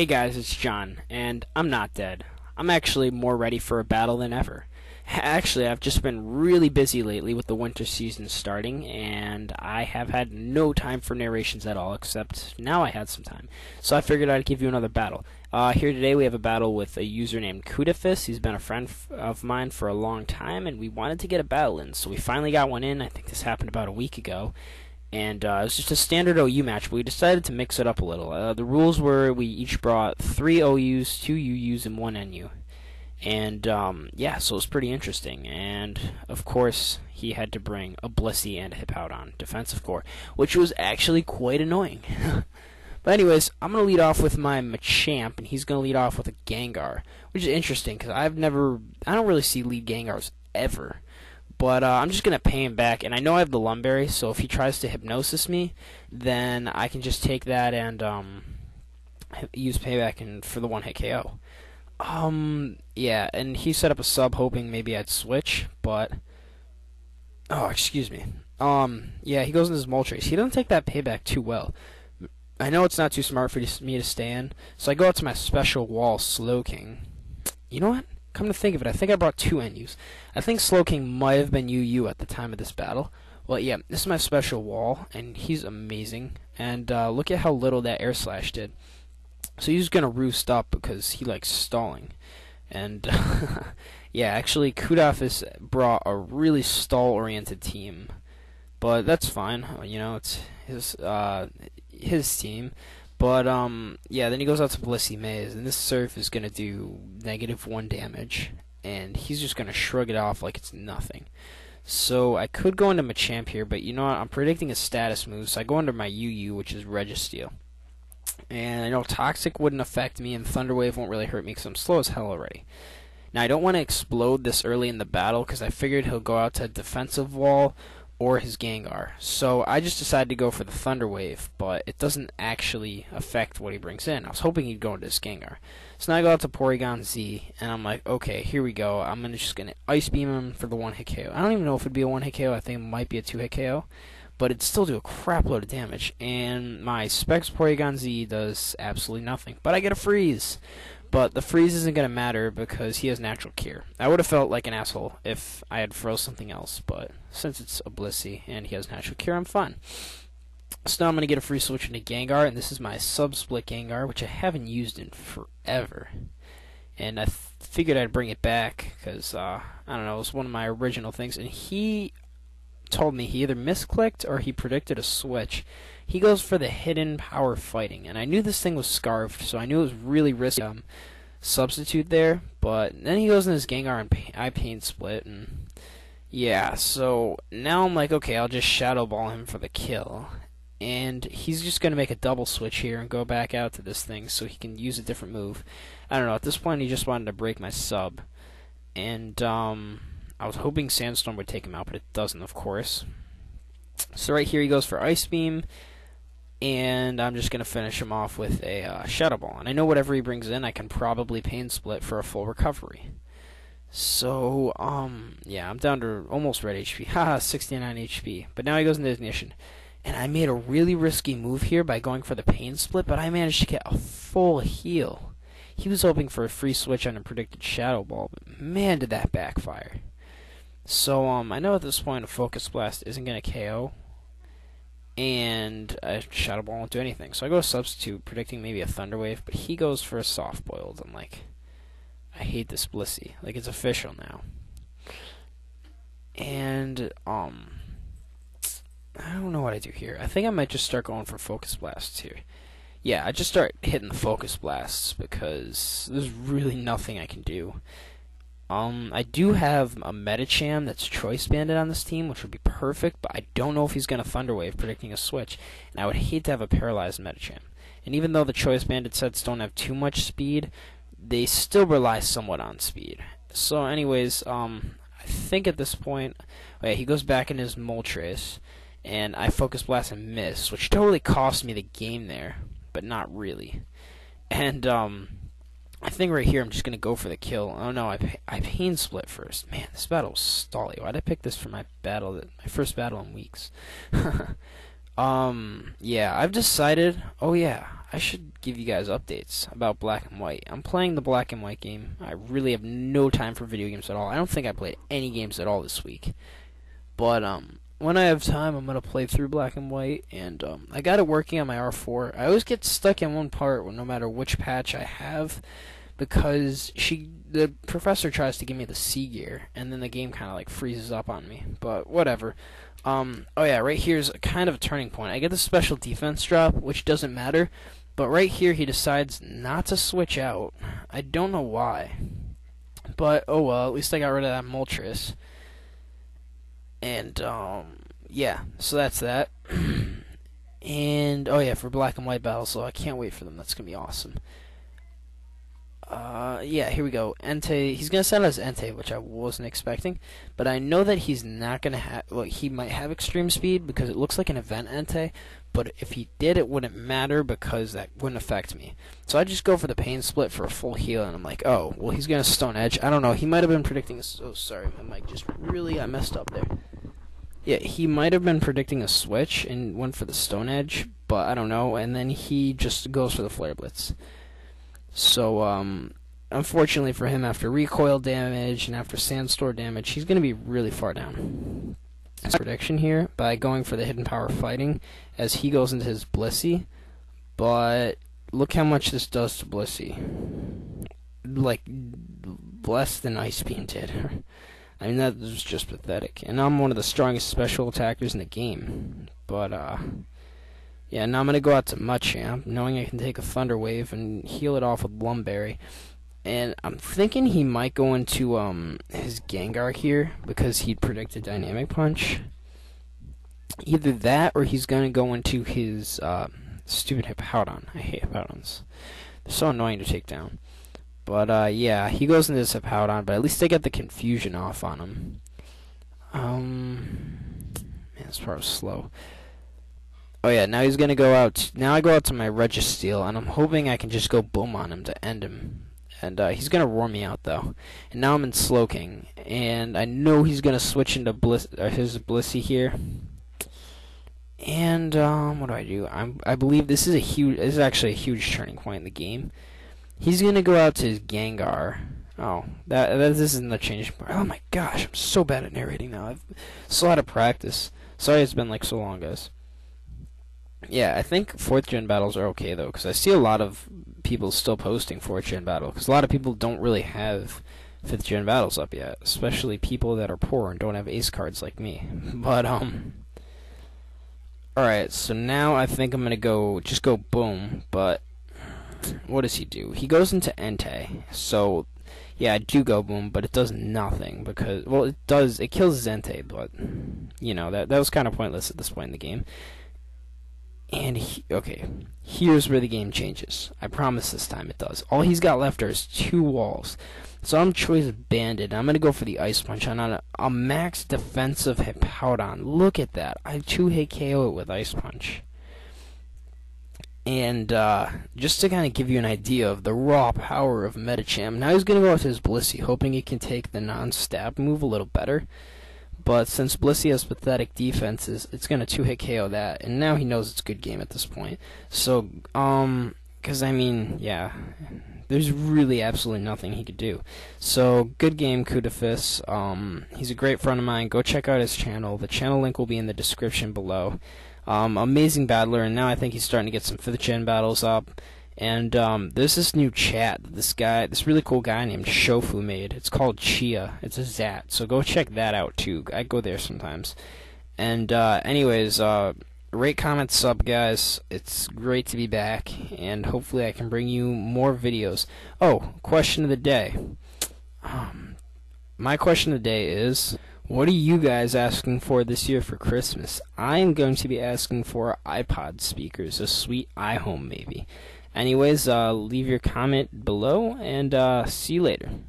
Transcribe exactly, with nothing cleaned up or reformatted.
Hey guys, it's John, and I'm not dead. I'm actually more ready for a battle than ever. Actually, I've just been really busy lately with the winter season starting, and I have had no time for narrations at all, except now I had some time. So I figured I'd give you another battle. Uh, here today we have a battle with a user named Khudafis. He's been a friend f of mine for a long time, and we wanted to get a battle in, so we finally got one in. I think this happened about a week ago. And uh, it was just a standard O U match, but we decided to mix it up a little. Uh, the rules were we each brought three O Us, two U Us, and one N U. And, um, yeah, so it was pretty interesting. And, of course, he had to bring a Blissey and a Hippowdon, defensive core, which was actually quite annoying. But anyways, I'm going to lead off with my Machamp, and he's going to lead off with a Gengar, which is interesting because I've never, I don't really see lead Gengars ever. But uh, I'm just going to pay him back, and I know I have the Lumberry, so if he tries to Hypnosis me, then I can just take that and um, use Payback and for the one-hit K O. Um, yeah, and he set up a sub hoping maybe I'd switch, but... Oh, excuse me. Um, yeah, he goes into his Moltres. He doesn't take that Payback too well. I know it's not too smart for me to stay in, so I go out to my special wall, Slowking. You know what? Come to think of it, I think I brought two N Us. I think Slowking might have been U U at the time of this battle. Well, yeah, this is my special wall, and he's amazing. And uh, look at how little that air slash did. So he's going to roost up because he likes stalling. And, yeah, actually, Khudafis brought a really stall-oriented team. But that's fine, you know, it's his, uh, his team. But, um, yeah, then he goes out to Blissey Maze, and this Surf is going to do negative one damage, and he's just going to shrug it off like it's nothing. So I could go into Machamp here, but you know what, I'm predicting a status move, so I go under my U U, which is Registeel. And I know Toxic wouldn't affect me, and Thunder Wave won't really hurt me because I'm slow as hell already. Now, I don't want to explode this early in the battle because I figured he'll go out to defensive wall, or his Gengar. So I just decided to go for the Thunder Wave, but it doesn't actually affect what he brings in. I was hoping he'd go into his Gengar. So now I go out to Porygon Z, and I'm like, okay, here we go. I'm gonna just going to Ice Beam him for the one-hit K O. I don't even know if it'd be a one-hit K O. I think it might be a two-hit K O, but it'd still do a crap load of damage. And my Specs Porygon Z does absolutely nothing, but I get a Freeze. But the Freeze isn't going to matter because he has Natural Cure. I would have felt like an asshole if I had froze something else, but since it's a Blissey and he has Natural Cure, I'm fine. So now I'm going to get a free switch into Gengar, and this is my Sub-Split Gengar, which I haven't used in forever. And I th figured I'd bring it back because, uh, I don't know, it was one of my original things. And he told me he either misclicked or he predicted a switch. He goes for the hidden power fighting, and I knew this thing was scarfed, so I knew it was really risky um, substitute there, but then he goes in his Gengar and pain, I pain split, and yeah, so now I'm like, okay, I'll just Shadow Ball him for the kill, and he's just going to make a double switch here and go back out to this thing so he can use a different move. I don't know, at this point he just wanted to break my sub, and um, I was hoping Sandstorm would take him out, but it doesn't, of course. So right here he goes for Ice Beam, and I'm just going to finish him off with a uh, Shadow Ball. And I know whatever he brings in, I can probably Pain Split for a full recovery. So, um, yeah, I'm down to almost red H P. Haha, sixty-nine H P. But now he goes into Ignition. And I made a really risky move here by going for the Pain Split, but I managed to get a full heal. He was hoping for a free switch on a predicted Shadow Ball, but man, did that backfire. So, um, I know at this point a Focus Blast isn't going to K O, and a Shadow Ball won't do anything. So I go Substitute, predicting maybe a Thunder Wave, but he goes for a Soft Boiled. I'm like, I hate this Blissey. Like, it's official now. And, um, I don't know what I do here. I think I might just start going for Focus Blasts here. Yeah, I just start hitting the Focus Blasts because there's really nothing I can do. Um, I do have a Medicham that's Choice Banded on this team, which would be perfect, but I don't know if he's going to Thunder Wave, predicting a switch, and I would hate to have a paralyzed Medicham. And even though the Choice Banded sets don't have too much speed, they still rely somewhat on speed. So anyways, um, I think at this point, oh yeah, he goes back in his Moltres, and I Focus Blast and miss, which totally cost me the game there, but not really. And, um... I think right here I'm just going to go for the kill. Oh no, I, I Pain Split first. Man, this battle was stally. Why did I pick this for my battle, my first battle in weeks? Um, yeah, I've decided, oh yeah, I should give you guys updates about Black and White. I'm playing the Black and White game. I really have no time for video games at all. I don't think I played any games at all this week. But, um, when I have time, I'm going to play through Black and White, and, um, I got it working on my R four. I always get stuck in one part, no matter which patch I have, because she, the professor tries to give me the C gear, and then the game kind of, like, freezes up on me. But, whatever. Um, oh yeah, right here's kind of a turning point. I get the special defense drop, which doesn't matter, but right here he decides not to switch out. I don't know why. But, oh well, at least I got rid of that Moltres. And, um, yeah, so that's that. And, oh yeah, for Black and White battles, so I can't wait for them. That's going to be awesome. Uh, yeah, here we go. Entei, he's going to send us Entei, which I wasn't expecting, but I know that he's not going to have, well, he might have extreme speed because it looks like an event Entei, but if he did, it wouldn't matter because that wouldn't affect me. So I just go for the pain split for a full heal, and I'm like, oh, well, he's going to stone edge. I don't know, he might have been predicting a, oh, sorry, my mic just really, I messed up there. Yeah, he might have been predicting a switch and went for the stone edge, but I don't know, and then he just goes for the flare blitz. So, um, unfortunately for him, after recoil damage and after sandstorm damage, he's going to be really far down. His prediction here by going for the hidden power fighting as he goes into his Blissey, but look how much this does to Blissey. Like, less than Ice Beam did. I mean, that was just pathetic. And I'm one of the strongest special attackers in the game, but, uh... yeah, now I'm going to go out to Machamp, knowing I can take a Thunder Wave and heal it off with Lumberry. And I'm thinking he might go into um, his Gengar here, because he'd predicted Dynamic Punch. Either that, or he's going to go into his uh, stupid Hippowdon. I hate Hippowdons. They're so annoying to take down. But, uh, yeah, he goes into his Hippowdon, but at least they get the confusion off on him. Um, man, this part was slow. Oh yeah, now he's gonna go out. Now I go out to my Registeel, and I'm hoping I can just go boom on him to end him. And uh, he's gonna roar me out though. And now I'm in Slowking, and I know he's gonna switch into Bliss or his Blissey here. And um, what do I do? I'm I believe this is a huge. This is actually a huge turning point in the game. He's gonna go out to his Gengar. Oh, that, that this isn't the change. Oh my gosh, I'm so bad at narrating now. I've so out of practice. Sorry, it's been like so long, guys. Yeah, I think fourth gen battles are okay, though, because I see a lot of people still posting fourth gen battle, because a lot of people don't really have fifth gen battles up yet, especially people that are poor and don't have ace cards like me. But, um... alright, so now I think I'm gonna go, just go boom, but what does he do? He goes into Entei, so, yeah, I do go boom, but it does nothing, because, well, it does, it kills Entei, but, you know, that, that was kind of pointless at this point in the game. And, he, okay, here's where the game changes. I promise this time it does. All he's got left are his two walls. So I'm Choice Banded. I'm going to go for the Ice Punch on a, a max defensive Hippowdon. Look at that. I two-hit K O it with Ice Punch. And uh, just to kind of give you an idea of the raw power of Medicham, now he's going to go with his Blissey, hoping it can take the non-stab move a little better. But since Blissey has pathetic defenses, it's going to two-hit K O that, and now he knows it's a good game at this point. So, um, because, I mean, yeah, there's really absolutely nothing he could do. So, good game, Khudafis. Um, he's a great friend of mine. Go check out his channel. The channel link will be in the description below. Um, amazing battler, and now I think he's starting to get some fifth gen battles up. And um, there's this new chat that this guy, this really cool guy named Shofu made. It's called Chia. It's a xat. So go check that out too. I go there sometimes. And uh, anyways, uh, rate, comment, sub, guys. It's great to be back, and hopefully I can bring you more videos. Oh, question of the day. Um, my question of the day is, what are you guys asking for this year for Christmas? I am going to be asking for iPod speakers, a sweet iHome maybe. Anyways, uh, leave your comment below, and uh, see you later.